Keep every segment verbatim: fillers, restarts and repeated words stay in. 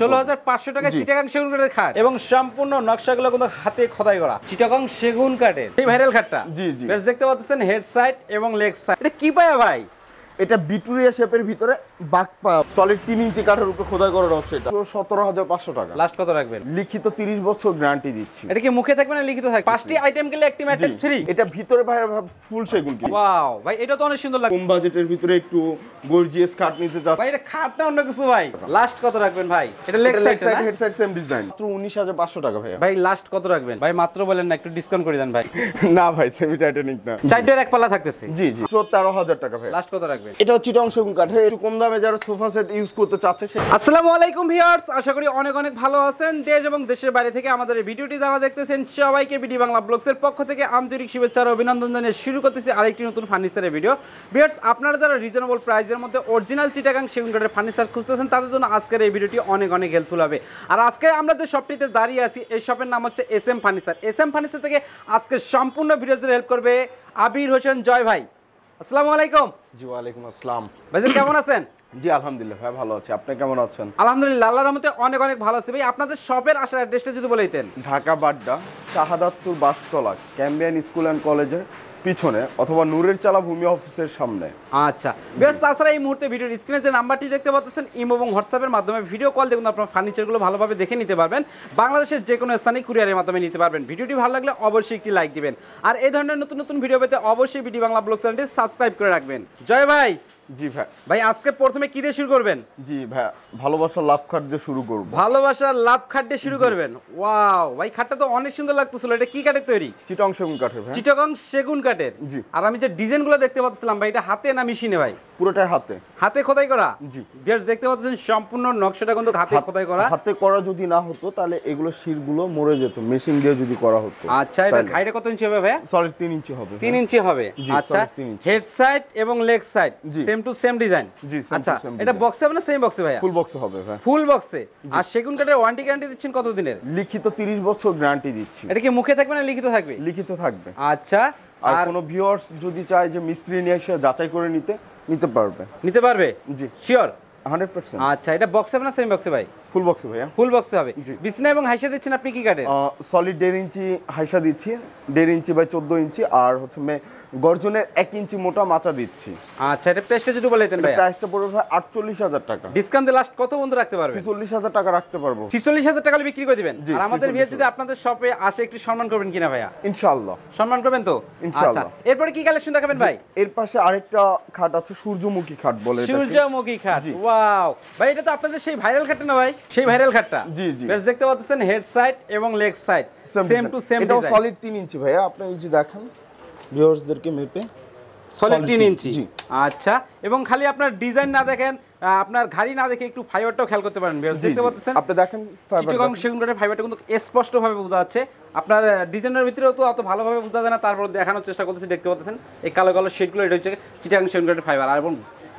ষোলো হাজার পাঁচশো টাকা চিটাগং সেগুন কাঠের খাট এবং সম্পূর্ণ নকশাগুলো কিন্তু হাতে খোদাই করা চিটাগং সেগুন কাঠের এই ভাইরাল খাটটা জি জি বেশ দেখতে পাচ্ছেন হেড সাইড এবং লেগ সাইড এটা কি পায়া ভাই এটা বিটুরিয়া শেপের ভিতরে বাক সলিড তিন ইঞ্চি কাঠের উপরে খোদাই করা রয়েছে এটা সতেরো হাজার পাঁচশো টাকা লাস্ট কত রাখবেন লিখিত তিরিশ বছর গ্যারান্টি দিচ্ছি এটা কি মুখে থাকবে না লিখিত থাকবে পাঁচটি আইটেম গেলে একটি ম্যাট্রিক্স ফ্রি এটা ভিতরে ভাই ফুল সেগুন কি ওয়াও ভাই এটা তো অনেক সুন্দর লাগে কম বাজেটের ভিতরে একটু গর্জিয়াস কাট নিতে যাচ্ছে ভাই এটা খাট না অন্য কিছু ভাই লাস্ট কত রাখবেন ভাই এটা leg side head side same design মাত্র উনিশ হাজার পাঁচশো টাকা ভাই ভাই লাস্ট কত রাখবেন ভাই মাত্র বলেন না একটু ডিসকাউন্ট করে দেন ভাই না ভাই সেমি টাইটানিক না চারটার এক পাল্লা থাকতেছে জি জি সতেরো হাজার টাকা ভাই লাস্ট কত রাখবেন এটা চিটাগং সেগুন কাঠে একটু কম দামে যারা সোফা সেট ইউজ করতে চাচ্ছে আসসালামু আলাইকুম ভিউয়ার্স আশা করি অনেক অনেক ভালো আছেন দেশ এবং দেশের বাইরে থেকে আমাদের এই ভিডিওটি যারা দেখতেছেন সবাইকে বিডি বাংলা ব্লগস এর পক্ষ থেকে আন্তরিক শুভেচ্ছা আর অভিনন্দন জানিয়ে শুরু করতেছি আরেকটি নতুন ফার্নিচারের ভিডিও ভিউয়ার্স আপনারা যারা রিজনেবল প্রাইসের মধ্যে অরিজিনাল চিটাগং সেগুন কাঠের ফার্নিচার খুঁজতেছেন তাদের জন্য আজকের এই ভিডিওটি অনেক অনেক হেল্পফুল হবে আর আজকে আমরা যে শপটিতে দাঁড়িয়ে আছি এই শপের নাম হচ্ছে S M furniture S M furniture থেকে আজকে সম্পূর্ণ ভিডিও জুড়ে হেল্প করবে আবির হোসেন জয় ভাই আসসালামু আলাইকুম জি ওয়া আলাইকুম আসসালাম ভাইজান কেমন আছেন জি আলহামদুলিল্লাহ ভাই ভালো আছি আপনি কেমন আছেন আলহামদুলিল্লাহ আল্লাহর রহমতে অনেক অনেক ভালো আছি ভাই আপনাদের শপের আসার অ্যাড্রেসটা যদি বলে দিতেন Dhaka Badda Shahadatpur Bashtola Cambrian school and কলেজের পিছনে অথবা নূরের চালা ভূমি অফিসের সামনে আচ্ছা বেশ তাছাড়া এই মুহূর্তে ভিডিওর স্ক্রিনে যে নাম্বারটি দেখতে পাচ্ছেন ইমো এবং হোয়াটসঅ্যাপের মাধ্যমে ভিডিও কল দেখুন আপনারা ফার্নিচারগুলো ভালোভাবে দেখে নিতে পারবেন বাংলাদেশের যে কোনো স্থানে কুরিয়ারের মাধ্যমে নিতে পারবেন ভিডিওটি ভালো লাগলে অবশ্যই একটি লাইক দিবেন আর এই ধরনের নতুন নতুন ভিডিও পেতে অবশ্যই বিডি বাংলা ব্লগ চ্যানেলটি সাবস্ক্রাইব করে রাখবেন জয় ভাই জি ভাই ভাই আজকে প্রথমে কি দিয়ে শুরু করবেন জি ভাই ভালোবাসার লাভ খাট দিয়ে শুরু করব ভালোবাসার লাভ খাট দিয়ে শুরু করবেন ওয়াও ভাই খাটটা তো অনেক সুন্দর লাগতেছিল এটা কি কাঠের তৈরি চিটাগং সেগুন কাঠের ভাই চিটাগং সেগুন কাঠের জি আর আমি যে ডিজাইনগুলো দেখতে পাচ্ছিলাম ভাই এটা হাতে না মেশিনে ভাই পুরোটাই হাতে হাতে খোদাই করা জি ভিউয়ার্স দেখতে পাচ্ছেন সম্পূর্ণ নকশাটা কিন্তু হাতে খোদাই করা হাতে করা যদি না হতো তাহলে এগুলো শিরগুলো মরে যেত মেশিন দিয়ে যদি করা হতো আচ্ছা এটা হাইটে কত ইঞ্চি হবে ভাই সলিড তিন ইঞ্চি হবে তিন ইঞ্চি হবে আচ্ছা হেড সাইড এবং leg side same to same design জি আচ্ছা এটা বক্সে হবে না সেম বক্সে ভাই ফুল বক্সে হবে ভাই ফুল বক্সে আর সেগুন কাঠের ওয়ারেন্টি গ্যারান্টি দিচ্ছেন কত দিনের লিখিত তিরিশ বছর গ্যারান্টি দিচ্ছি এটা কি মুখে থাকবে না লিখিত থাকবে লিখিত থাকবে আচ্ছা আর কোনো ভিউয়ার্স যদি চায় যে মিস্ত্রি নিয়ে এসে যাচাই করে নিতে নিতে পারবে নিতে পারবে জি শিওর একশো পার্সেন্ট আচ্ছা এটা বক্স হবে না সেম বক্সে ভাই ফুল বক্সে ভাইয়া ফুল বক্সে হবে বিছনা এবং হাইসা দিচ্ছেন আপনি কি কাটে সলিড দেড় ইঞ্চি হাইসা দিচ্ছি দেড় ইঞ্চি বাই চোদ্দ ইঞ্চি আর হচ্ছে মে গর্জনের এক ইঞ্চি মোটা মাচা দিচ্ছি আচ্ছা এটা প্রাইসটা যদি বলে দেন ভাই প্রাইসটা পড়বে আটচল্লিশ হাজার টাকা ডিসকাউন্টে লাস্ট কত বন্ধ রাখতে পারবে ছেচল্লিশ হাজার টাকা রাখতে পারবো ছেচল্লিশ হাজার টাকা বিক্রি করে দিবেন আর আমাদের ভিডিও যদি আপনাদের শপে আসে একটু সম্মান করবেন কিনা ভাইয়া ইনশাআল্লাহ সম্মান করবেন তো ইনশাআল্লাহ এরপরে কি কালেকশন দেখাবেন ভাই এর পাশে আরেকটা খাট আছে সূর্যমুখী খাট বলে এটা সূর্যমুখী খাট ওয়াও ভাই এটা তো আপনাদের সেই ভাইরাল খাট না ভাই সেই ভাইরাল খাটটা জি জি বেশ দেখতে পাচ্ছেন হেড সাইড এবং leg side same to same এটা সলিড তিন ইঞ্চি ভাইয়া আপনি এই যে দেখেন ভিউয়ার্স দেরকে মেপে সলিড তিন ইঞ্চি আচ্ছা এবং খালি আপনার ডিজাইন না দেখেন আপনার গাড়ি না দেখে একটু ফাইবারটাও খেয়াল করতে পারেন ভিউয়ার্স দেখতে পাচ্ছেন আপনি দেখেন চিটাগং সেগুন কাঠের ফাইবারটা কিন্তু স্পষ্ট ভাবে বোঝা যাচ্ছে আপনার ডিজাইনের ভিতরেও তো অত ভালোভাবে বোঝা যায় না তারপর দেখানোর চেষ্টা করতেছি দেখতে পাচ্ছেন এই কালো কালো শেডগুলো এটা হচ্ছে চিটাগং সেগুন কাঠের ফাইবার আর এবং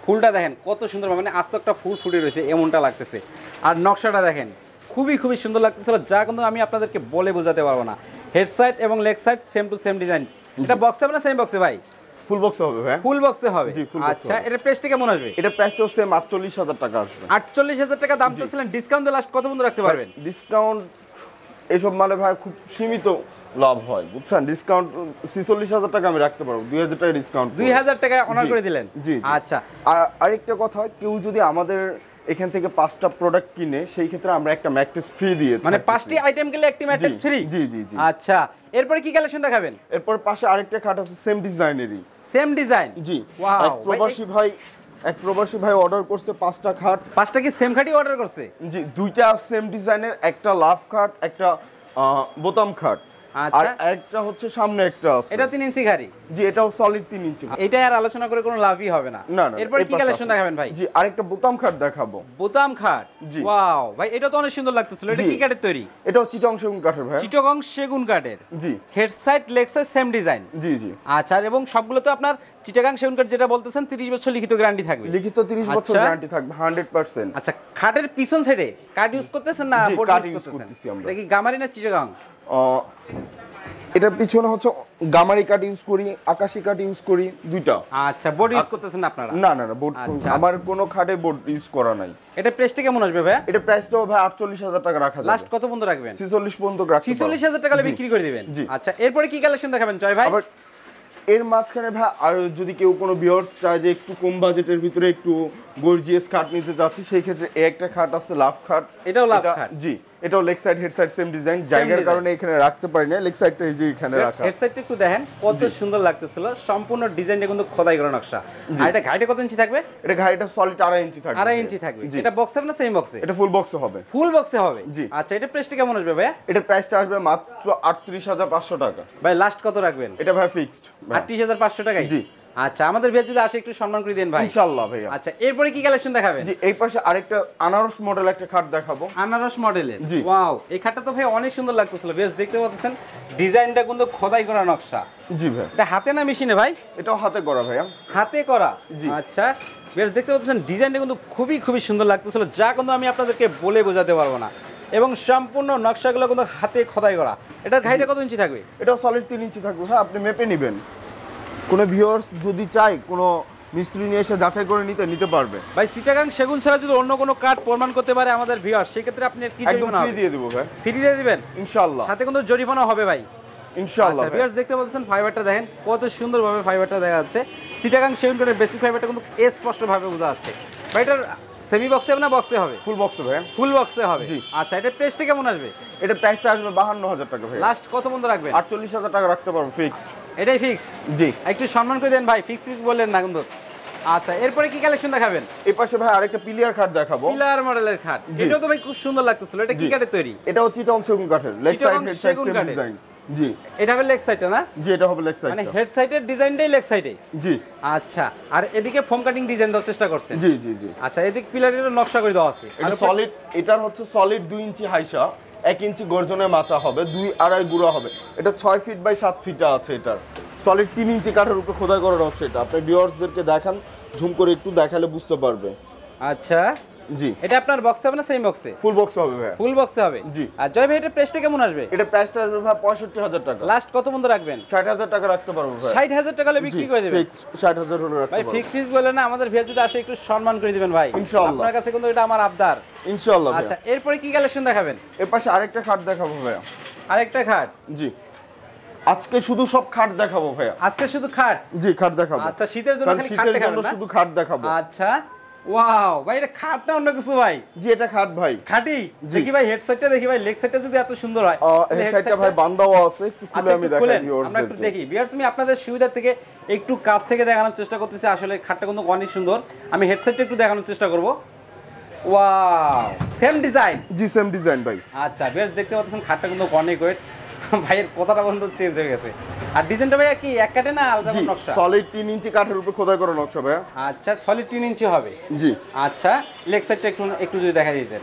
ফুলটা দেখেন কত সুন্দর মানে আস্ত একটা ফুল ফুটে রয়েছে এমনটা লাগতেছে আর নকশাটা দেখেন খুবই খুবই সুন্দর লাগতেছিল যা কিন্তু আমি আপনাদেরকে বলে বোঝাতে পারবো না হেড সাইড এবং leg side same to same design এটা বক্স হবে না সেম বক্সে ভাই ফুল বক্সে হবে ভাই ফুল বক্সে হবে জি ফুল বক্সে আচ্ছা এটা প্রাইসটা কেমন আসবে এটা প্রাইসটা সেম আটচল্লিশ হাজার টাকা আসবে আটচল্লিশ হাজার টাকা দাম চাইছিলেন ডিসকাউন্ট দিয়ে লাস্ট কত বন্ধ রাখতে পারবেন ডিসকাউন্ট এসব মানে ভাই খুব সীমিত লাভ হয় বুঝছেন ডিসকাউন্ট ছেচল্লিশ হাজার টাকা আমি রাখতে পারবো দুই হাজার টাকা ডিসকাউন্ট দুই হাজার টাকা অনার করে দিলেন জি আচ্ছা আরেকটা কথা কেউ যদি আমাদের এখান থেকে পাঁচটা প্রোডাক্ট কিনে সেই ক্ষেত্রে আমরা একটা ম্যাট্রিক্স ফ্রি দিয়ে মানে পাঁচটি আইটেম গেলে একটা ম্যাট্রিক্স ফ্রি জি জি জি আচ্ছা এরপর কি কালেকশন দেখাবেন এরপর পাশে আরেকটা খাট আছে সেম ডিজাইনেরই সেম ডিজাইন জি ওয়াও প্রবাসী ভাই এক প্রবাসী ভাই অর্ডার করছে পাঁচটা খাট পাঁচটা কি সেম খাটই অর্ডার করছে জি দুইটা সেম ডিজাইনের একটা লাভ খাট একটা বোতাম খাট আর একটা হচ্ছে সামনে একটা আছে এটা তিন ইঞ্চি গাড়ি জি এটাও সলিড তিন ইঞ্চি এটা আর আলোচনা করে কোনো লাভই হবে না এরপর কি কালেকশন দেখাবেন ভাই জি আরেকটা বোতাম খাট দেখাবো বোতাম খাট ওয়াও ভাই এটা তো অনেক সুন্দর লাগতেছিল এটা কি কাঠের তৈরি এটা চিটাগং সেগুন কাঠের ভাই চিটাগং সেগুন কাঠের জি head side leg side same design জি জি আচ্ছা এবং সবগুলো তো আপনার চিটাগং সেগুন কাঠ যেটা বলতেছেন তিরিশ বছর লিখিত গ্যারান্টি থাকবে লিখিত তিরিশ বছর গ্যারান্টি থাকবে একশো পার্সেন্ট আচ্ছা খাটের পিছন সাইডে কাঠ ইউজ করতেছেন না বোর্ড ইউজ করতেছেন এটা কি গামারি না চিটাগং এটার পিছনে হচ্ছে গামারি কাট ইউজ করি, আকাশী কাট ইউজ করি দুইটা। আচ্ছা, বোর্ড ইউজ করতেছেন আপনারা? না না না, বোর্ড আমার কোনো খাটে বোর্ড ইউজ করা নাই। এটা প্রাইসটা কেমন আসবে ভাই? এটা প্রাইসটাও ভাই আটচল্লিশ হাজার টাকা রাখা যাবে। লাস্ট কত পর্যন্ত রাখবেন? ছেচল্লিশ পর্যন্ত রাখবেন। ছেচল্লিশ হাজার টাকা বিক্রি করে দিবেন। আচ্ছা, এরপরে কি কালেকশন দেখাবেন জয় ভাই? এর মাঝখানে ভাই আর যদি কেউ কোনো ভিউয়ার্স চায় যে একটু কম বাজেটের ভিতরে একটু গর্জিয়াস খাট নিতে যাচ্ছি, সেই ক্ষেত্রে একটা খাট আছে লাভ খাট। এটাও লাভ খাট? জি, এটাও leg side head side same design. জায়গার কারণে এখানে রাখতে পারি না, লেগ সাইডটা এই যে এখানে রাখা। হেড সাইডটা একটু দেখেন কত সুন্দর লাগতেছিল, সম্পূর্ণ ডিজাইনটা কিন্তু খোদাই করা নকশা। আর এটা ঘাইটা কত ইঞ্চি থাকবে? এটা ঘাইটা সলিড আড়াই ইঞ্চি থাকবে। আড়াই ইঞ্চি থাকবে। এটা বক্সে না সেম বক্সে? এটা ফুল বক্সে হবে। ফুল বক্সে হবে। জি। আচ্ছা, এটা প্রাইসটা কেমন আসবে ভাই? এটা প্রাইসটা আসবে মাত্র আটত্রিশ হাজার পাঁচশো টাকা। ভাই লাস্ট কত রাখবেন? এটা ভাই ফিক্সড আটত্রিশ হাজার পাঁচশো টাকাই। জি। আচ্ছা, আমাদের ভিডিও যদি আসে একটু সম্মান করে দেন ভাই, ইনশাআল্লাহ ভাই। আচ্ছা, এরপরে কি কালেকশন দেখাবেন? জি, এই পাশে আরেকটা আনারস মডেল একটা খাট দেখাবো। আনারস মডেলের? জি। ওয়াও, এই খাটটা তো ভাই অনেক সুন্দর লাগতেছিল। বেশ দেখতে পাচ্ছেন ডিজাইনটা কিন্তু খোদাই করা নকশা। জি ভাই। এটা হাতে না মেশিনে ভাই? এটাও হাতে করা ভাই। হাতে করা? জি। আচ্ছা, বেশ দেখতে পাচ্ছেন ডিজাইনটা কিন্তু খুবই খুবই সুন্দর লাগতেছিল, যা কিন্তু আমি আপনাদেরকে বলে বোঝাতে পারবো না। এবং সম্পূর্ণ নকশাগুলো কিন্তু হাতে খোদাই করা। এটার হাইট কত ইঞ্চি থাকবে? এটা সলিড তিন ইঞ্চি থাকবে। হ্যাঁ, আপনি মেপে নেবেন। কোনো ভিউয়ার্স যদি চাই কোনো মিস্ত্রি নিয়ে এসে যাচাই করে নিতে নিতে পারবে ভাই। চিটাগাং সেগুন ছাড়া যদি অন্য কোনো কাঠ প্রমাণ করতে পারে আমাদের ভিউয়ার্স, সেক্ষেত্রে আপনি কি জরিমানা ফ্রি দিয়ে দেবো ভাই? ফ্রি দিয়ে দিবেন ইনশাআল্লাহ, সাথে কোনো জরিমানা হবে ভাই ইনশাআল্লাহ। আচ্ছা ভিউয়ার্স, দেখতে বলছেন ফাইবারটা দেখেন কত সুন্দরভাবে ফাইবারটা দেখা যাচ্ছে। চিটাগাং সেগুন কাঠের বেসিক ফাইবারটা কিন্তু স্পষ্টভাবে বোঝা যাচ্ছে। ভাই এটার সেমি বক্সে হবে না বক্সে হবে? ফুল বক্সে ভাই। ফুল বক্সে হবে। জি। আচ্ছা, এটার প্রাইসটা কেমন আসবে? এটা প্রাইসটা আসবে বাহান্ন হাজার টাকা ভাই। লাস্ট কত বন্ধ রাখবেন? আটচল্লিশ হাজার টাকা রাখতে পারবো ফিক্সড। এটাই ফিক্সড? জি। একটু সম্মান করে দেন ভাই, ফিক্স ফিক্স বললেন না কিন্তু। আচ্ছা, এরপরে কি কালেকশন দেখাবেন? এই পাশে ভাই আরেকটা পিলার খাট দেখাবো। পিলার মডেলের খাট, এটা তো ভাই খুব সুন্দর লাগতেছিল। এটা কি কাঠের তৈরি? এটা হচ্ছে চিটাগং সেগুন কাঠের, leg side head side same design. জি। এটা হবে লেগ সাইডটা না? জি, এটা হবে লেগ সাইড। মানে হেড সাইডের ডিজাইনটাই লেগ সাইডে। জি। আচ্ছা, আর এদিকে ফোম কাটিং ডিজাইন দেওয়ার চেষ্টা করছেন? জি জি জি। আচ্ছা, এদিক পিলারের নকশা করে দেওয়া আছে। এটা সলিড, এটার হচ্ছে সলিড দুই ইঞ্চি হাইসা, এক ইঞ্চি গর্জনের মাথা হবে, দুই আড়াই গুঁড়া হবে। এটা ছয় ফিট বাই সাত ফিটটা আছে। এটার সলিড তিন ইঞ্চি কাঠের উপরে খোদাই করা নকশা। এটা আপনি ভিউয়ার্সদেরকে দেখান, ঝুম করে একটু দেখালে বুঝতে পারবে। আচ্ছা। জি। এটা আপনার বক্স হবে না সেম বক্সে? ফুল বক্স হবে ভাই। ফুল বক্সে হবে। জি। আর জয় ভাই এটা প্রাইসটা কেমন আসবে? এটা প্রাইসটা আসবে ভাই পঁয়ষট্টি হাজার টাকা। লাস্ট কত বন্ধ রাখবেন? ষাট হাজার টাকা রাখতে পারবো ভাই। ষাট হাজার টাকা হলে বিক্রি করে দিবেন? ফিক্স ষাট হাজার হলো রাখতে পারবো ভাই। ফিক্স ফিক্স বলে না, আমাদের ভিডিও যদি আসে একটু সম্মান করে দিবেন ভাই ইনশাআল্লাহ। আপনার কাছে কিন্তু এটা আমার আবদার ইনশাআল্লাহ। আচ্ছা, এরপরে কি কালেকশন দেখাবেন? এর পাশে আরেকটা খাট দেখাবো ভাই। আরেকটা খাট? জি। আজকে শুধু সব খাট দেখাবো ভাই। আজকে শুধু খাট? জি, খাট দেখাবো। আচ্ছা, শীতের জন্য খালি খাট দেখাবো না, শুধু খাট দেখাবো। আচ্ছা, ওয়াও ভাই, এটা খাট না অন্য কিছু ভাই? জি, এটা খাট ভাই। খাটি দেখি ভাই, হেড সাইডটা দেখি ভাই। লেগ সাইডটা যদি এত সুন্দর হয়, হেড সাইডটা ভাই বান্দাও আছে, একটু খুলে আমি দেখাই ভিউয়ার্স। আমরা একটু দেখি ভিউয়ার্স, আমি আপনাদের সুবিধা থেকে একটু কাছ থেকে দেখানোর চেষ্টা করতেছি। আসলে খাটটা কিন্তু অনেক সুন্দর। আমি হেড সাইডটা একটু দেখানোর চেষ্টা করব। Wow, same design? জি, সেম ডিজাইন ভাই। আচ্ছা ভিউয়ার্স, দেখতে পাচ্ছেন খাটটা কিন্তু অনেক ওয়েট। ভাইয়ের কথাটা বন্ধ চেঞ্জ হয়ে গেছে। আর ডিজাইনটা ভাই কি এক কাটে না আলাদা নকশা? সলিড তিন ইঞ্চি কাঠের উপর খোদাই করা নকশা ভাই। আচ্ছা, সলিড তিন ইঞ্চি হবে। জি। আচ্ছা, লেগ সাইডটা একটু একটু যদি দেখা দিতেন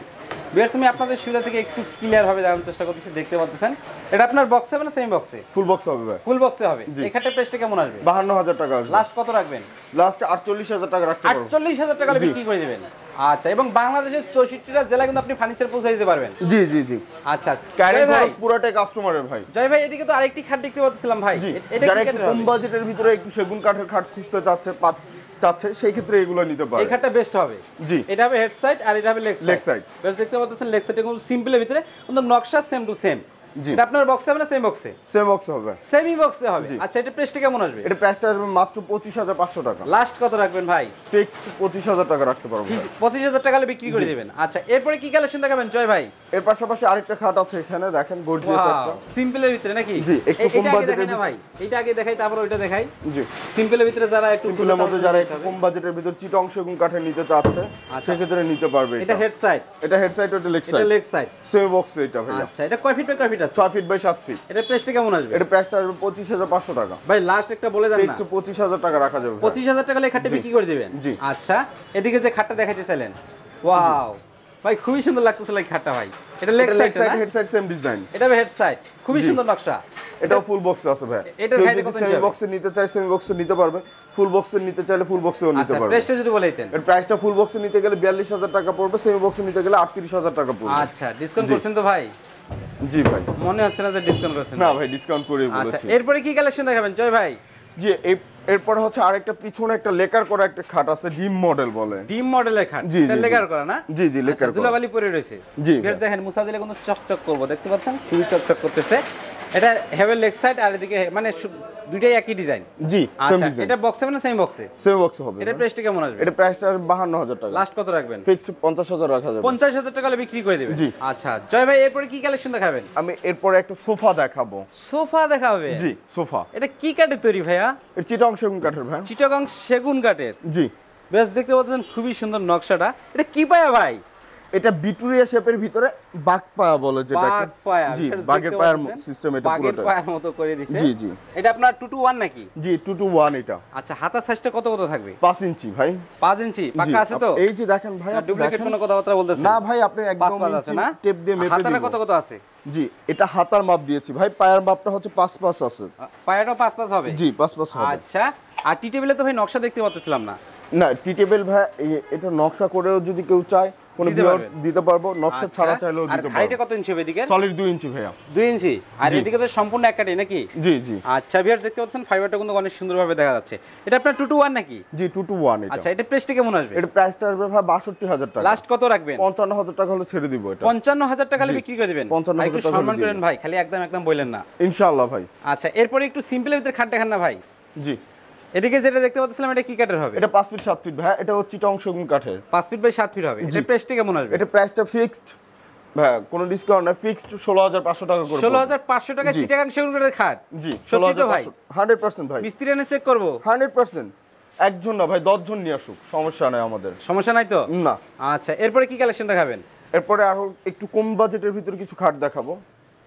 ভিউয়ার্স, আমি আপনাদের সুবিধা থেকে একটু ক্লিয়ার ভাবে দেখানোর চেষ্টা করতেছি। দেখতে পাচ্ছেন এটা আপনার বক্স হবে না সেম বক্সে? ফুল বক্স হবে ভাই। ফুল বক্সে হবে। এখানটা প্রাইসটা কেমন আসবে? বাহান্ন হাজার টাকা আসবে। লাস্ট কত রাখবেন? লাস্ট আটচল্লিশ হাজার টাকা রাখতে পারবো। আটচল্লিশ হাজার টাকা বিক্রি করে দিবেন। আচ্ছা, এবং বাংলাদেশের চৌষট্টিটা জেলায় কিন্তু আপনি ফার্নিচার পৌঁছে দিতে পারবেন? জি জি জি। আচ্ছা, ক্যারিং কস্ট পুরোটাই কাস্টমারের ভাই। জয় ভাই, এদিকে তো আরেকটি খাট দেখতে পাচ্ছিলাম ভাই। এটা একটু কম বাজেটের ভিতরে একটু সেগুন কাঠের খাট খুঁজতে যাচ্ছে চাচ্ছে, সেই ক্ষেত্রে এগুলো নিতে পারবে। এই খাটটা বেস্ট হবে। জি। এটা হবে হেড সাইড আর এটা হবে লেগ সাইড। লেগ সাইড বেশ দেখতে পাচ্ছেন, লেগ সাইডে খুব সিম্পলের ভিতরে কিন্তু নকশা সেম টু সেম। জি। এটা আপনার বক্সে হবে না সেম বক্সে? সেম বক্সে হবে। সেমই বক্সে হবে। আচ্ছা, এটা প্রাইসটা কেমন আসবে? এটা প্রাইসটা আসবে মাত্র পঁচিশ হাজার পাঁচশো টাকা। লাস্ট কত রাখবেন ভাই? ফিক্সড পঁচিশ হাজার টাকা রাখতে পারবো। পঁচিশ হাজার টাকা হলে বিক্রি করে দিবেন। আচ্ছা, এরপরে কি কালেকশন দেখাবেন জয় ভাই? এর পাশাপাশি আরেকটা খাট আছে এখানে দেখেন, গর্জিয়াস একটা সিম্পলের ভিতরে নাকি? জি, একটু কম বাজেটের ভিতরে ভাই। এটা আগে দেখাই তারপর ওইটা দেখাই। জি, সিম্পলের ভিতরে যারা একটু সিম্পলের মধ্যে যারা একটু কম বাজেটের ভিতরে চিটাগং সেগুন কাঠের নিতে চাচ্ছে, সেই ক্ষেত্রে নিতে পারবে। এটা হেড সাইড? এটা হেড সাইড, ওটা লেগ সাইড। এটা লেগ সাইড সেম বক্সে এটা ভাই। আচ্ছা, এটা কয় ফিট বাই কয় ফিট? ছয় ফিট বাই সাত ফিট। এটা প্রাইসটা কেমন আসবে? এটা প্রাইসটা আসবে পঁচিশ হাজার পাঁচশো টাকা ভাই। লাস্ট একটা বলে দেন না, একটু পঁচিশ হাজার টাকা রাখা যাবে। পঁচিশ হাজার টাকা হলে খাটটা বিক্রি করে দিবেন? জি। আচ্ছা, এদিকে যে খাটটা দেখাইতেছিলেন, ওয়াও ভাই, খুবই সুন্দর লাগতেছিল এই খাটটা ভাই। এটা leg side head side same design? এটা হেড সাইড, খুবই সুন্দর নকশা। এটাও ফুল বক্সে আছে ভাই। এটা যদি সেমি বক্সে নিতে চাই সেমি বক্সে নিতে পারবে, ফুল বক্সে নিতে চাইলে ফুল বক্সেও নিতে পারবে। আচ্ছা, প্রাইসটা যদি বলেইতেন? এর প্রাইসটা ফুল বক্সে নিতে গেলে বিয়াল্লিশ হাজার টাকা পড়বে, সেমি বক্সে নিতে গেলে আটত্রিশ হাজার টাকা পড়বে। আচ্ছা, ডিসকাউন্ট করছেন তো ভাই? জি ভাই মনে আছে না যে ডিসকাউন্ট করেছেন না ভাই ডিসকাউন্ট করে বলেছি আচ্ছা এরপরে কি কালেকশন দেখাবেন জয় ভাই জি এরপর হচ্ছে আরেকটা পিছনে একটা লেকার করা একটা খাট আছে ডিম মডেল বলে ডিম মডেলের খাট সেল লেকার করা না জি জি লেকার করা দুলাবালি পরে রয়েছে জি বেশ দেখেন মুসা দিলে কোনো চকচক করব দেখতে পাচ্ছেন কি চকচক করতেছে এটা হেভেল লেগ সাইড আর এদিকে মানে দুইটাই একই ডিজাইন জি সেম ডিজাইন এটা বক্সে মানে সেম বক্সে সেম বক্সে হবে এটা প্রাইসটা কেমন আসবে এটা প্রাইসটা বাহান্ন হাজার টাকা লাস্ট কত রাখবেন ফিক্স পঞ্চাশ হাজার রাখা যাবে পঞ্চাশ হাজার টাকা হলে বিক্রি করে দিবেন জি আচ্ছা জয় ভাই এরপর কি কালেকশন দেখাবেন আমি এরপর একটা সোফা দেখাবো সোফা দেখাবে জি সোফা এটা কি কাঠের তৈরি ভাইয়া এটা চিটং সেগুন কাঠের ভাই চিটং সেগুন কাঠের জি বেশ দেখতে পাচ্ছেন খুবই সুন্দর নকশাটা এটা কি পায়া ভাই এটা ভিক্টোরিয়া শেপের ভিতরে বাগপায়া বলে যেটাকে বাগপায়া জি বাগের পায়ার সিস্টেম এটা পুরোটা বাগের পায়ার মতো করে দিয়েছে জি জি এটা আপনার দুই টু এক নাকি জি দুই টু এক এটা আচ্ছা হাতা সাইজটা কত কত থাকবে পাঁচ ইঞ্চি ভাই পাঁচ ইঞ্চি পাকা আছে তো এই যে দেখেন ভাই আপনি ডুপ্লিকেট কোনো কথাবার্তা বলতেছেন না ভাই আপনি একদম টেপ দিয়ে মেপে দিবেন হাতাটা কত কত আছে জি এটা হাতার মাপ দিয়েছি ভাই পায়ার মাপটা হচ্ছে পাঁচ পাঁচ আছে পায়াটা পাঁচ পাঁচ হবে জি পাঁচ পাঁচ হবে আচ্ছা আর টি টেবিলে তো ভাই নকশা দেখতে পাচ্ছিলাম না না টি টেবিল ভাই এটা নকশা করেও যদি কেউ চায় কোন ভিউয়ার্স দিতে পারবো নকশা ছাড়া চাইলেও দিতে পারবো আর হাইটে কত ইঞ্চি হবে এদিকে সলিড দুই ইঞ্চি ভাইয়া দুই ইঞ্চি আর এদিকে তো সম্পূর্ণ এক কাটাই নাকি জি জি আচ্ছা ভিউয়ার্স দেখতে পাচ্ছেন ফাইবারটা কিন্তু অনেক সুন্দরভাবে দেখা যাচ্ছে এটা আপনার দুই টু এক নাকি জি দুই টু এক এটা আচ্ছা এটা প্রাইসটা কেমন আসবে এটা প্রাইসটা আসবে ভাই বাষট্টি হাজার টাকা লাস্ট কত রাখবেন পঞ্চান্ন হাজার টাকা হলে ছেড়ে দিব এটা পঞ্চান্ন হাজার টাকা হলে বিক্রি করে দিবেন পঞ্চান্ন হাজার টাকা সম্মান করেন ভাই খালি একদম একদম বলেন না ইনশাআল্লাহ ভাই আচ্ছা এরপর একটু সিম্পলের ভিতর খাট দেখান না ভাই জি এদিকে যেটা দেখতে পাচ্ছিলাম এটা কি কাঠের হবে এটা পাঁচ ফিট সাত ফিট ভাই এটা হচ্ছে চিটং সেগুন কাঠের পাঁচ ফিট বাই সাত ফিট হবে এটা প্রাইসটা কেমন আসবে এটা প্রাইসটা ফিক্সড ভাই কোনো ডিসকাউন্ট না ফিক্সড ষোলো হাজার পাঁচশো টাকা করে ষোলো হাজার পাঁচশো টাকা চিটাগাং সেগুন কাঠের খাট জি ষোলো হাজার ভাই একশো পার্সেন্ট ভাই মিস্ত্রি এনে চেক করব একশো পার্সেন্ট একজন না ভাই দশ জন নিয়ে আসুক সমস্যা নাই আমাদের সমস্যা নাই তো না আচ্ছা এরপরে কি কালেকশন দেখাবেন এরপরে আর একটু কম বাজেটের ভিতর কিছু খাট দেখাবো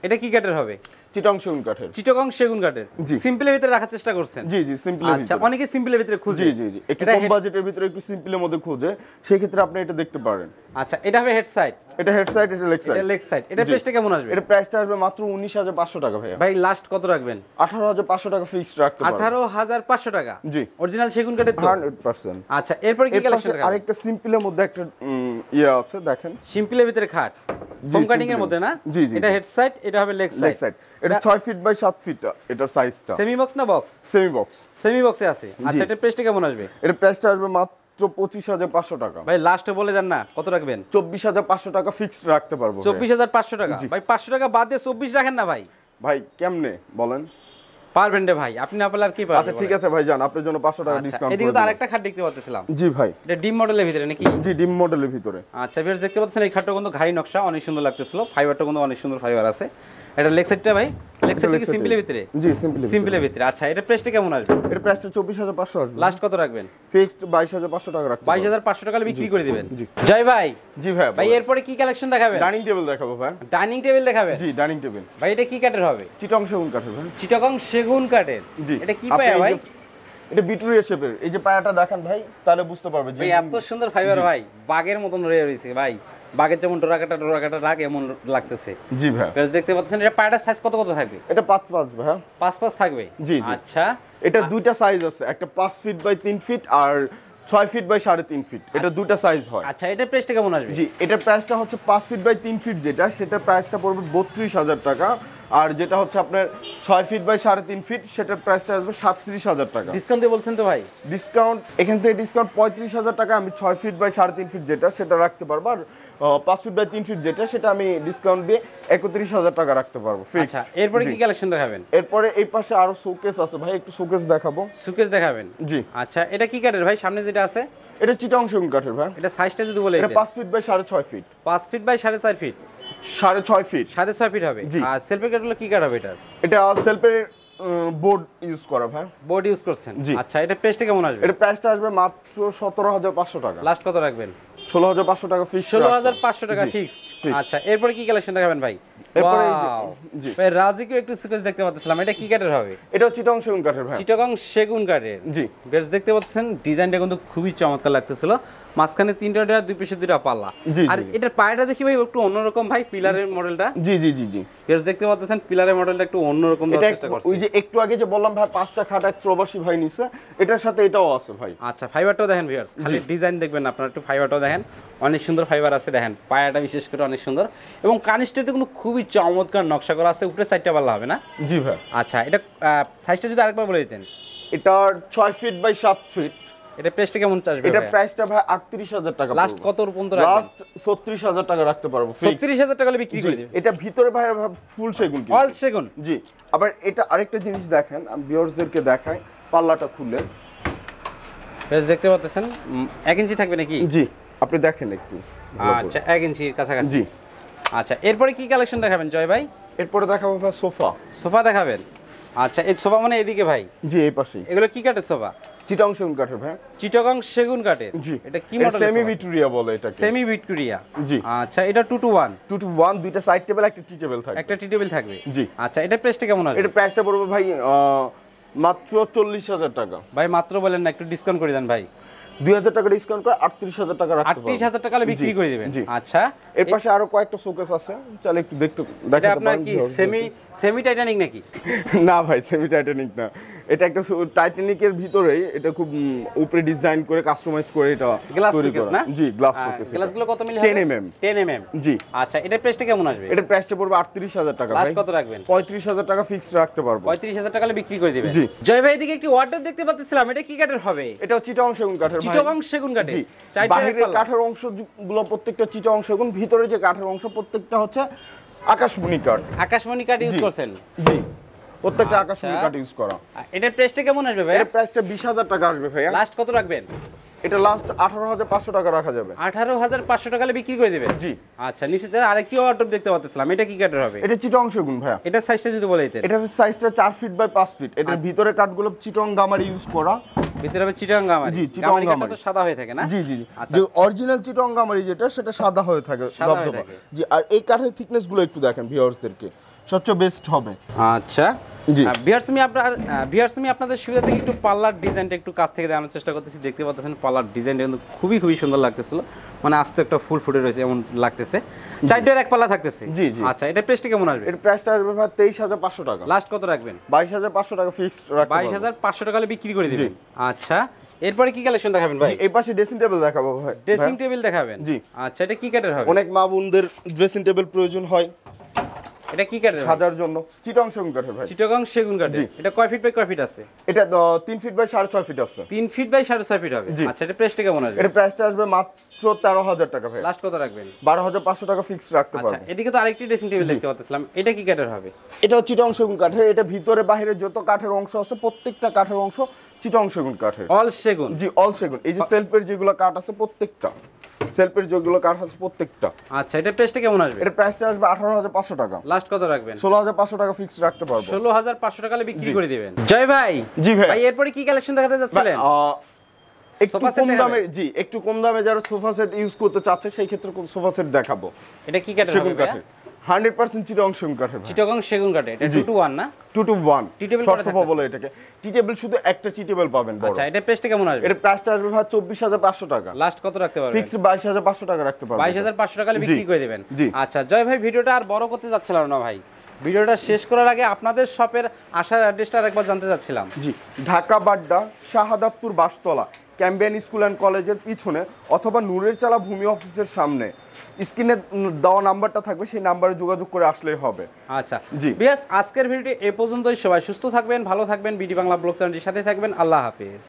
এটা কি কাঠের হবে চিটং সেগুন কাঠের চিটং সেগুন কাঠের সিম্পলের ভিতরে রাখার চেষ্টা করছেন জি জি সিম্পলের ভিতরে আচ্ছা অনেকে সিম্পলের ভিতরে খোঁজে জি জি জি একটু কম বাজেটের ভিতরে একটু সিম্পলের মধ্যে খোঁজে সেই ক্ষেত্রে আপনি এটা দেখতে পারেন আচ্ছা এটা হবে হেড সাইড এটা হেড সাইড এটা লেগ সাইড এটা লেগ সাইড এটা প্রাইসটা কেমন আসবে এটা প্রাইসটা আসবে মাত্র উনিশ হাজার পাঁচশো টাকা ভাই ভাই লাস্ট কত রাখবেন আঠারো হাজার পাঁচশো টাকা ফিক্সড রাখতে পারেন আঠারো হাজার পাঁচশো টাকা জি অরিজিনাল সেগুন কাঠের তো একশো পার্সেন্ট আচ্ছা এরপর কি কালেকশন আছে আরেকটা সিম্পলের মধ্যে একটা ইয়া আছে দেখেন সিম্পলের ভিতরে খাট কম কাটিং এর মধ্যে না এটা হেড সাইড এটা হবে লেগ সাইড এটা ছয় ফিট বাই সাত ফিট এটা সাইজটা সেমি বক্স না বক্স সেমি বক্স সেমি বক্সে আছে আচ্ছা এটা প্রাইসটা কেমন আসবে এটা প্রাইসটা আসবে মাত্র পঁচিশ হাজার পাঁচশো টাকা ভাই লাস্টে বলে দেন না কত রাখবেন চব্বিশ হাজার পাঁচশো টাকা ফিক্সড রাখতে পারবো চব্বিশ হাজার পাঁচশো টাকা ভাই পাঁচশো টাকা বাদ দিয়ে চব্বিশ রাখেন না ভাই ভাই কেমনে বলেন পারবেন রে ভাই আপনি না পারলে আর কি পারবেন আচ্ছা ঠিক আছে ভাই জান আপনার জন্য পাঁচশো টাকা ডিসকাউন্ট এদিকে তো আরেকটা খাট দেখতে পাচ্ছিলাম জি ভাই এটা ডিম মডেলের ভিতরে নাকি জি ডিম মডেলের ভিতরে আচ্ছা ভিউয়ার্স দেখতে পাচ্ছেন এই খাটটা কিন্তু ঘাড়ি নকশা অনেক সুন্দর লাগতেছিল ফাইবারটা কিন্তু অনেক সুন্দর ফাইবার আছে এটা লেগ সাইডটা ভাই লেগ সাইডটা কি সিম্পলের ভিতরে জি সিম্পলের সিম্পলের ভিতরে আচ্ছা এটা প্রাইসটা কেমন আসবে এর প্রাইসটা চব্বিশ হাজার পাঁচশো আসবে লাস্ট কত রাখবেন ফিক্সড বাইশ হাজার পাঁচশো টাকা রাখবেন বাইশ হাজার পাঁচশো টাকা বিক্রি করে দিবেন জি জয় ভাই জি ভাই ভাই এরপরে কি কালেকশন দেখাবেন ডাইনিং টেবিল দেখাবো ভাই ডাইনিং টেবিল দেখাবেন জি ডাইনিং টেবিল ভাই এটা কি কাঠের হবে চিটং সেগুন কাঠের ভাই চিটং সেগুন কাঠের জি এটা কি পায়া ভাই এটা ভিক্টোরিয়া শেপের এই যে পায়াটা দেখেন ভাই তাহলে বুঝতে পারবে যে এত সুন্দর ফাইবার ভাই বাগের মতন রয়ে রয়েছে ভাই বাগের যেমন ডোরাকাটা ডোরাকাটা রাগ এমন লাগতেছে জি ভাই বেশ দেখতে পাচ্ছেন এটা পায়াটার সাইজ কত কত থাকবে এটা পাঁচ পাঁচ ভাই পাঁচ পাঁচ থাকবে জি জি আচ্ছা এটা দুইটা সাইজ আছে একটা পাঁচ ফিট বাই তিন ফিট আর ছয় ফিট বাই সাড়ে তিন ফিট এটা দুইটা সাইজ হয় আচ্ছা এটা প্রাইসটা কেমন আসবে জি এটা প্রাইসটা হচ্ছে পাঁচ ফিট বাই তিন ফিট যেটা সেটা প্রাইসটা পড়বে বত্রিশ হাজার টাকা আর যেটা হচ্ছে আপনার ছয় ফিট বাই সাড়ে তিন ফিট সেটার প্রাইসটা আসবে সাঁত্রিশ হাজার টাকা ডিসকাউন্ট দিয়ে বলছেন তো ভাই ডিসকাউন্ট এখান থেকে ডিসকাউন্ট পঁয়ত্রিশ হাজার টাকা আমি ছয় ফিট বাই সাড়ে তিন ফিট যেটা সেটা রাখতে পারবো আর পাঁচ ফিট বাই তিন ফিট যেটা সেটা আমি ডিসকাউন্ট দিয়ে একত্রিশ হাজার টাকা রাখতে পারবো আচ্ছা এরপরে কি কালেকশন দেখাবেন এরপরে এই পাশে আরো শোকেস আছে ভাই একটু শোকেস দেখাবো শোকেস দেখাবেন জি আচ্ছা এটা কি কাঠের ভাই সামনে যেটা আছে এটা চিটং সেগুন কাঠের ভাই এটা সাইজটা যদি বলে এটা পাঁচ ফিট বাই সাড়ে ছয় ফিট পাঁচ ফিট বাই সাড়ে চার ফিট সাড়ে ছয় ফিট সাড়ে ছয় ফিট হবে আর সেলফের কাঠগুলো কি কাঠ হবে এটা এটা সেলফের বোর্ড ইউজ করা ভাই বোর্ড ইউজ করছেন আচ্ছা এটা প্রাইসটা কেমন আসবে এটা প্রাইসটা আসবে মাত্র সতেরো হাজার পাঁচশো টাকা লাস্ট কত রাখবেন ষোলো হাজার পাঁচশো টাকা ফিক্স ষোলো হাজার পাঁচশো টাকা ফিক্সড আচ্ছা এরপর কি কালেকশন দেখাবেন ভাই এরপর এই যে ভাই রাজিকে একটু সিকোয়েন্স দেখতে পাচ্ছিলাম এটা কি কাঠের হবে এটা চিটং সেগুন কাঠের ভাই চিটং সেগুন কাঠের জি বেশ দেখতে পাচ্ছেন ডিজাইনটা কিন্তু খুবই চমৎকার লাগতেছিল মাঝখানে তিনটা ডেরা দুই পাশে দুইটা পাল্লা আর এটার পায়াটা দেখি ভাই একটু অন্যরকম ভাই পিলারের মডেলটা জি জি জি জি বেশ দেখতে পাচ্ছেন পিলারের মডেলটা একটু অন্যরকম দেওয়ার চেষ্টা করছি ওই যে একটু আগে যে বললাম ভাই পাঁচটা খাট এক প্রবাসী ভাই নিছে এটার সাথে এটাও আছে ভাই আচ্ছা ফাইবারটাও দেখেন ভিউয়ার্স খালি ডিজাইন দেখবেন আপনারা একটু ফাইবারটাও দেখেন অনেক সুন্দর ফাইবার আছে দেখেন পায়াটা বিশেষ করে অনেক সুন্দর এবং কানিস্টাতে কোনো খুবই চমৎকার নকশা করা আছে উপরে সাইডটা ভালো হবে না জি ভাই আচ্ছা এটা সাইজটা যদি আরেকবার বলে দিতেন এটা ছয় ফিট বাই সাত ফিট এটা প্রাইসটা কেমন আসবে এটা প্রাইসটা ভাই আটত্রিশ হাজার টাকা লাস্ট কত পর্যন্ত রাখবেন লাস্ট ছত্রিশ হাজার টাকা রাখতে পারবো ছত্রিশ হাজার টাকা হলে বিক্রি করে দিবেন এটা ভিতরে ভাই ফুল সেগুন কি অল সেগুন জি আবার এটা আরেকটা জিনিস দেখেন আমি ভিউয়ারদেরকে দেখাই পাল্লাটা খুলে বেশ দেখতে পাচ্ছেন এক ইঞ্চি থাকবে নাকি জি আপনি দেখেন একটু আচ্ছা এক ইঞ্চি কাছাকাছি জি আচ্ছা এরপরে কি কালেকশন দেখাবেন জয় ভাই এরপরে দেখাবো ভাই সোফা সোফা দেখাবেন আচ্ছা এই সোফা মানে এদিকে ভাই জি এই পাশে এগুলো কি কাঠের সোফা চিটাগং সেগুন কাঠের ভাই চিটাগং সেগুন কাঠের এটা কি মডেল সেমি ভিক্টোরিয়া বলে এটাকে সেমি ভিক্টোরিয়া জি আচ্ছা এটা দুই টু এক দুইটা সাইড টেবিল একটা টি টেবিল থাকবে একটা টি টেবিল থাকবে জি আচ্ছা এটা প্রাইসটা কেমন হবে এটা প্রাইসটা পড়বে ভাই মাত্র চল্লিশ হাজার টাকা ভাই মাত্র বলেন না একটু ডিসকাউন্ট করে দেন ভাই দুই হাজার টাকা ডিসকাউন্ট করে আটত্রিশ হাজার টাকা রাখতে পারবেন আটত্রিশ হাজার টাকা বিক্রি করে দিবেন আচ্ছা এর পাশে আরো কয়েকটা শোকেস আছে চলে একটু দেখতে দেখতে আপনারা কি সেমি সেমি টাইটানিক নাকি না ভাই সেমি টাইটানিক না এটা একটা টাইটানিকের ভিতরেই এটা খুব উপরে ডিজাইন করে কাস্টমাইজ করে এটা গ্লাস শোকেস না জি গ্লাস শোকেস গ্লাসগুলো কত মিলি হবে দশ এমএম জি আচ্ছা এটা প্রাইসটা কেমন আসবে এটা প্রাইসটা পড়বে আটত্রিশ হাজার টাকা ভাই কত রাখবেন পঁয়ত্রিশ হাজার টাকা ফিক্স রাখতে পারবো পঁয়ত্রিশ হাজার টাকা বিক্রি করে দিবেন জি জয় ভাই এদিকে একটি ওয়ার্ডরোব দেখতে পাচ্ছিলাম এটা কি কাঠের হবে এটা চিটাগং সেগুন কাঠের চিটাগং সেগুন কাঠের জি বাইরের কাঠের অংশগুলো প্রত্যেকটা চিটাগং সেগুন ভিতরে যে কাঠের অংশ প্রত্যেকটা হচ্ছে আকাশমণি কাঠ আকাশমণি কাঠ ইউজ করছেন জি প্রত্যেকটা আকাশমণি কাঠ ইউজ করা এটার প্রাইসটা কেমন আসবে ভাই এর প্রাইসটা বিশ হাজার টাকা আসবে ভাই লাস্ট কত রাখবেন এটা লাস্ট আঠারো হাজার পাঁচশো টাকা রাখা যাবে আঠারো হাজার পাঁচশো টাকায় বিক্রি করে দিবেন জি আচ্ছা নিচে আরেকটি ওয়ার্ডরোব দেখতে পাচ্ছিলাম এটা কি কাঠের হবে এটা চিটাগং সেগুন ভাই এটা সাইজটা যদি বলে দিতেন এটা সাইজটা চার ফিট বাই পাঁচ ফিট এটার ভিতরে কাঠগুলো চিটাগং গামারি ইউজ করা ভিতরে হবে চিটাগং গামারি জি চিটাগং গামারি তো সাদা হয়ে থাকে না জি জি যে অরিজিনাল চিটাগং গামারি যেটা সেটা সাদা হয়ে থাকে দবদবা জি আর এই কাঠের থিকনেস গুলো একটু দেখেন ভিউয়ারদেরকে সবচেয়ে বেস্ট হবে আচ্ছা জি ভিউয়ার্স মি আপনারা ভিউয়ার্স মি আপনাদের সুবিধা থেকে একটু পাল্লার ডিজাইনটা একটু কাছ থেকে দেখানোর চেষ্টা করতেছি দেখতে পাচ্ছেন পাল্লার ডিজাইনটা কিন্তু খুবই খুবই সুন্দর লাগতেছিল মানে আস্তে একটা ফুল ফুটে রয়েছে এমন লাগতেছে চারটার এক পাল্লা থাকতেছে জি জি আচ্ছা এটা প্রাইসটা কেমন আসবে এর প্রাইসটা আসবে ভাই তেইশ হাজার পাঁচশো টাকা লাস্ট কত রাখবেন বাইশ হাজার পাঁচশো টাকা ফিক্সড রাখবেন বাইশ হাজার পাঁচশো টাকা হলে বিক্রি করে দিবেন আচ্ছা এরপরে কি কালেকশন দেখাবেন ভাই এই পাশে ড্রেসিং টেবিল দেখাবো ভাই ড্রেসিং টেবিল দেখাবেন জি আচ্ছা এটা কি কাঠের হবে অনেক মা বোনদের ড্রেসিং টেবিল প্রয়োজন হয় এটা কি কাঠের সাজার জন্য চিটাগং সেগুন কাঠের ভাই চিটাগং সেগুন কাঠের এটা কয় ফিট বাই কয় ফিট আছে এটা তিন ফিট বাই সাড়ে ছয় ফিট আছে তিন ফিট বাই সাড়ে ছয় ফিট হবে আচ্ছা এটা প্রাইসটা কেমন আসবে এটা প্রাইসটা আসবে মাত্র তেরো হাজার টাকা ভাই লাস্ট কত রাখবেন বারো হাজার পাঁচশো টাকা ফিক্স রাখতে পারবো আচ্ছা এদিকে তো আরেকটি ড্রেসিং টেবিল দেখতে পাচ্ছিলাম এটা কি কাঠের হবে এটাও চিটাগং সেগুন কাঠের এটা ভিতরে বাইরে যত কাঠের অংশ আছে প্রত্যেকটা কাঠের অংশ চিটাগং সেগুন কাঠের অল সেগুন জি অল সেগুন এই যে সেলফের যেগুলো কাঠ আছে প্রত্যেকটা সেলফের যেগুলো কাঠ আছে প্রত্যেকটা আচ্ছা এটা প্রাইসটা কেমন আসবে এটা প্রাইসটা আসবে আঠারো হাজার পাঁচশো টাকা লাস্ট কত রাখবেন ষোলো হাজার পাঁচশো টাকা ফিক্স রাখতে পারবো ষোলো হাজার পাঁচশো টাকা বিক্রি করে দিবেন জয় ভাই জি ভাই ভাই এরপরে কি কালেকশন দেখাতে যাচ্ছিলেন একটু কম দামে জি একটু কম দামে যারা সোফা সেট ইউজ করতে চাচ্ছে সেই ক্ষেত্রে কোন সোফা সেট দেখাবো এটা কি কাঠের হবে একশো পার্সেন্ট চিটাগং সেগুন কাঠের চিটাগং সেগুন কাঠে এটা দুই টু এক না দুই টু এক টি টেবিল শর্ট সোফা বলে এটাকে টি টেবিল শুধু একটা টি টেবিল পাবেন বড় আচ্ছা এটা প্রাইসটা কেমন আসবে এটা প্রাইসটা আসবে ভাই চব্বিশ হাজার পাঁচশো টাকা লাস্ট কত রাখতে পারবেন ফিক্স বাইশ হাজার পাঁচশো টাকা রাখতে পারবেন বাইশ হাজার পাঁচশো টাকা বিক্রি করে দিবেন আচ্ছা জয় ভাই ভিডিওটা আর বড় করতে যাচ্ছিলাম না ভাই ভিডিওটা শেষ করার আগে আপনাদের শপের আসার অ্যাড্রেসটা আরেকবার জানতে যাচ্ছিলাম জি Dhaka Badda Shahadatpur Bashtola Cambrian school and কলেজের পিছনে অথবা নূরের চালা ভূমি অফিসের সামনে স্ক্রিনে দেওয়া নাম্বারটা থাকবে সেই নাম্বারে যোগাযোগ করে আসলেই হবে আচ্ছা জি বেশ আজকের ভিডিওটি এই পর্যন্তই সবাই সুস্থ থাকবেন ভালো থাকবেন বিডি বাংলা ব্লগ চ্যানেলের সাথে থাকবেন আল্লাহ হাফেজ।